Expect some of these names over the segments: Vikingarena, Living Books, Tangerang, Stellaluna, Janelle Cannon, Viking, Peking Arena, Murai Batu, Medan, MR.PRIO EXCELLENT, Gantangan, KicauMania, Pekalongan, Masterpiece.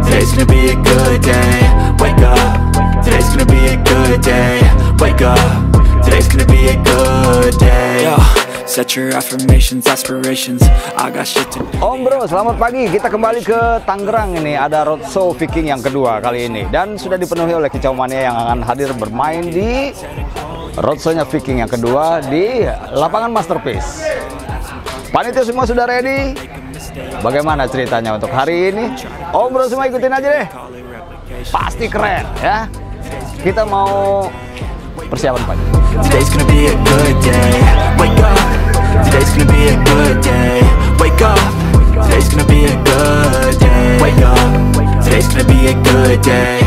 Today's gonna be a good day. Wake up. Today's gonna be a good day. Wake up. Today's gonna be a good day. Yo, set your affirmations, aspirations. I got shit to do. Om Bro, selamat pagi. Kita kembali ke Tangerang ini. Ada roadshow Viking yang kedua kali ini. Dan sudah dipenuhi oleh KicauMania yang akan hadir bermain di roadshow-nya Viking yang kedua di lapangan Masterpiece. Panitia semua sudah ready. Bagaimana ceritanya untuk hari ini? Om Bro semua ikutin aja deh. Pasti keren ya. Kita mau persiapan pagi. Today's gonna be a good day. Wake up. Today's gonna be a good day. Wake up. Today's gonna be a good day. Wake up. Today's gonna be a good day.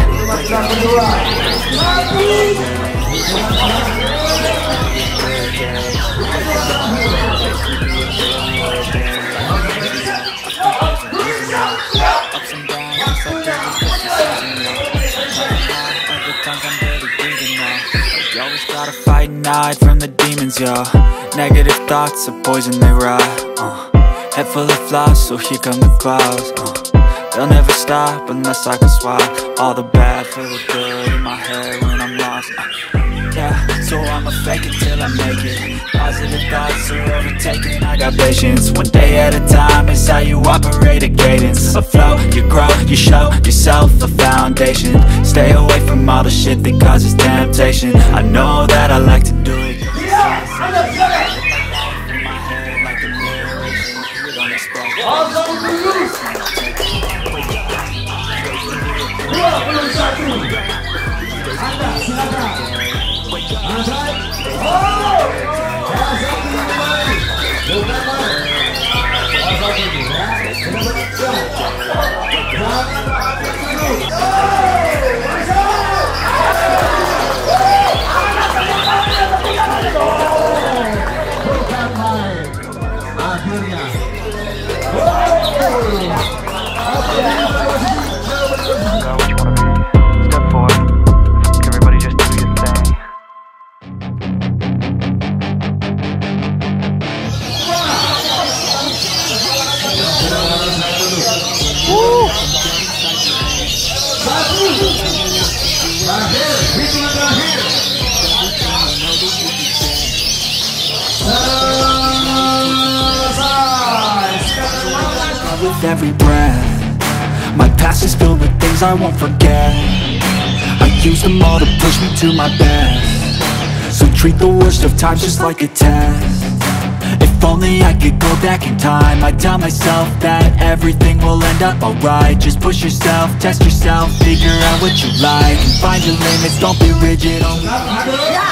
Gotta fight and hide from the demons, yo. Negative thoughts are poison, they rot. Head full of flies, so here come the clouds. They'll never stop unless I can swap all the bad for the good in my head when I'm lost. Yeah, so I'ma fake it till I make it. Positive thoughts are overtaken. I got patience, one day at a time. It's how you operate a cadence. A flow, you grow, you show yourself a foundation. Stay away from all the shit that causes temptation. I know that I like to do it. With every breath, my past is filled with things I won't forget. I use them all to push me to my best. So treat the worst of times just like a test. If only I could go back in time, I'd tell myself that everything will end up alright. Just push yourself, test yourself, figure out what you like, and find your limits, don't be rigid. Alhamdulillah.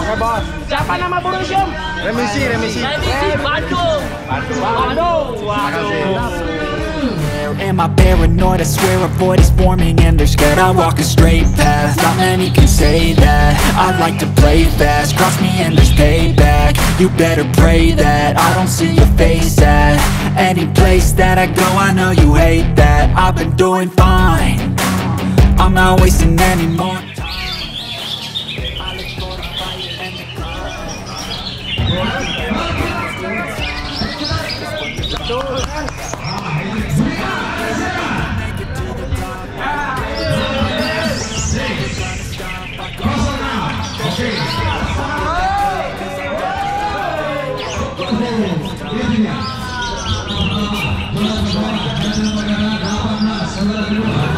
Oke bos. Siapa nama burung siom? Remisi. Batu. Waduh. am I paranoid? I swear a void is forming and they're scared. I walk a straight path, not many can say that. I like to play fast, cross me and there's payback. You better pray that I don't see your face at any place that I go. I know you hate that. I've been doing fine, I'm not wasting any more.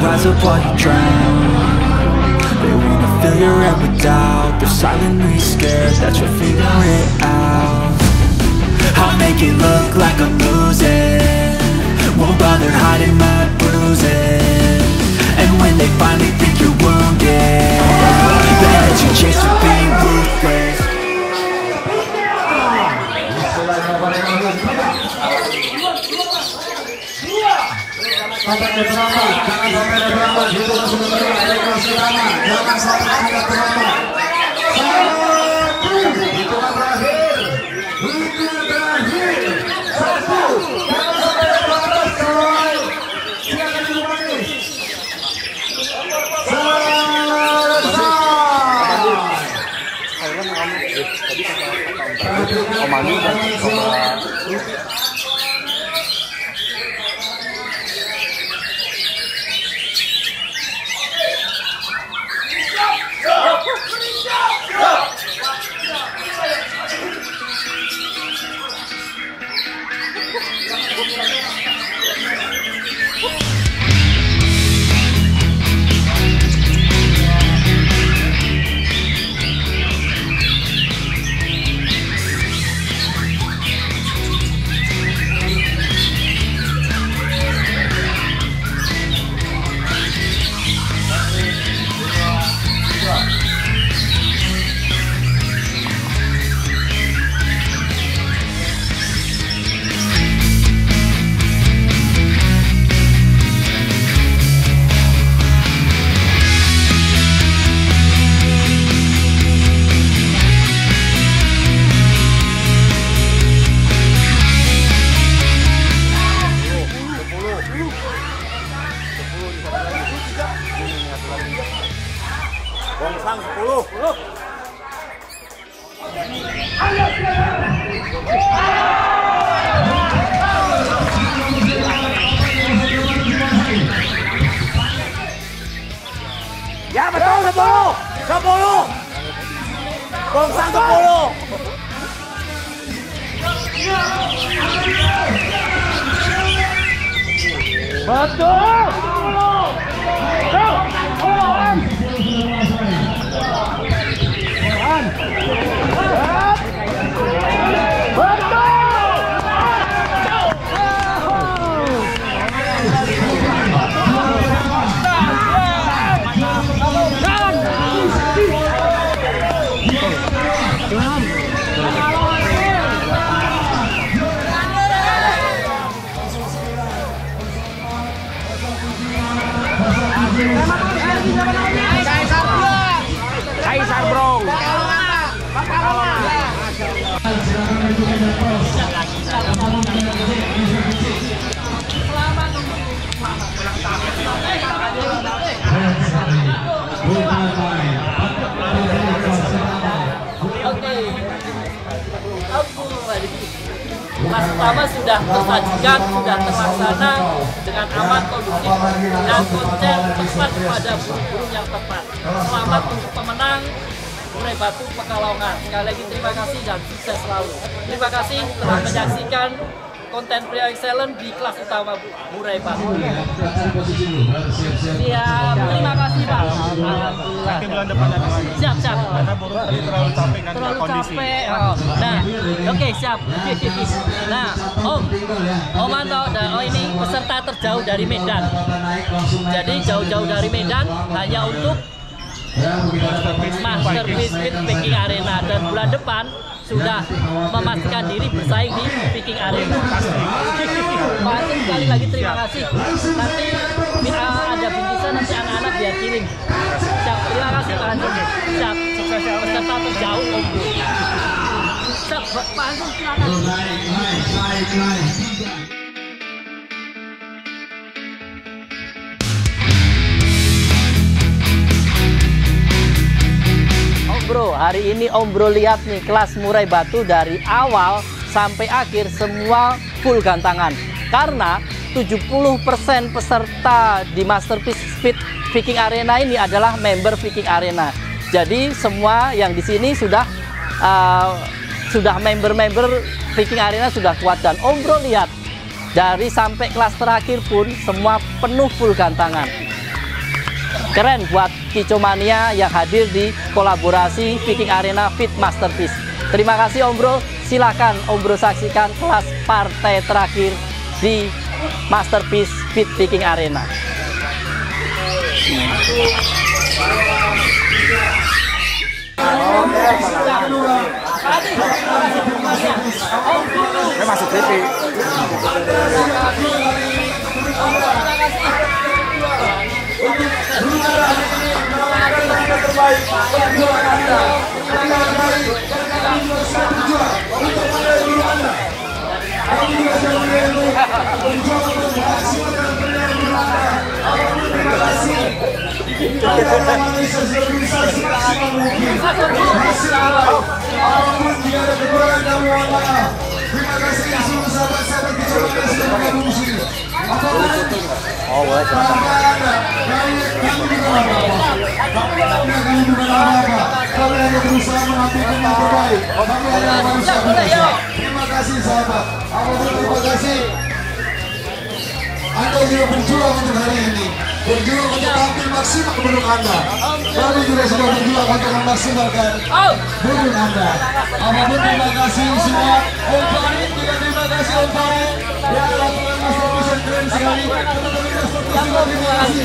Rise up while you drown. They wanna fill your head with doubt. They're silently scared that you'll figure it out. I'll make it look like I'm losing, won't bother hiding my bruises. And when they finally think you're wounded, they let you chase the pain ruthless. Ya betul 10. Bongsang 10. Betul. 10. Go. Kelas utama sudah tersajikan, sudah terlaksana dengan aman, kondusif, dan konten tepat pada burung yang tepat. Selamat untuk pemenang Murai Batu Pekalongan. Sekali lagi terima kasih dan sukses selalu. Terima kasih telah menyaksikan konten Prio Excellent di kelas utama Murai Batu. Siap, terima kasih Pak. Alhamdulillah. Bulan depan ada lagi. Siap, siap. Karena burung tadi terlalu capek dan terlalu kondisi. Oh. Nah, oke, siap. Nah, Om Anto, dan ini peserta terjauh dari Medan. Jadi jauh-jauh dari Medan hanya untuk Masterpiece with Peking Arena, dan bulan depan sudah memastikan diri bersaing di Peking Arena. Pasti sekali lagi terima kasih. Nanti ada bingkisan, nanti anak-anak biar kirim. Siap, terima kasih Pak Hansung. Siap, peserta terjauh Om. Siap, Pak Hansung silakan. Baik. Bro, hari ini Om Bro lihat nih kelas Murai Batu dari awal sampai akhir semua full gantangan. Karena 70% peserta di Masterpiece Speed Viking Arena ini adalah member Viking Arena. Jadi semua yang di sini sudah member-member Viking Arena sudah kuat, dan Om Bro lihat dari sampai kelas terakhir pun semua penuh full gantangan. Keren buat KicauMania yang hadir di kolaborasi Viking Arena Fit Masterpiece. Terima kasih Om Bro, silakan Om Bro saksikan kelas partai terakhir di Masterpiece Fit Viking Arena. Masuk TV. Terima kasih seluruh sahabat-sahabat KicauMania sudah mengungsi. Terima kasih sahabat. Terima kasih. Anda juga berjuang untuk hari ini. Berjuang untuk tampil maksimal burung Anda. Kami juga sudah berjuang untuk memaksimalkan burung Anda. Apapun terima kasih semua. Om Farid juga terima kasih Om Farid. Ya lakukan master keren sekali. Teman-teman terima kasih.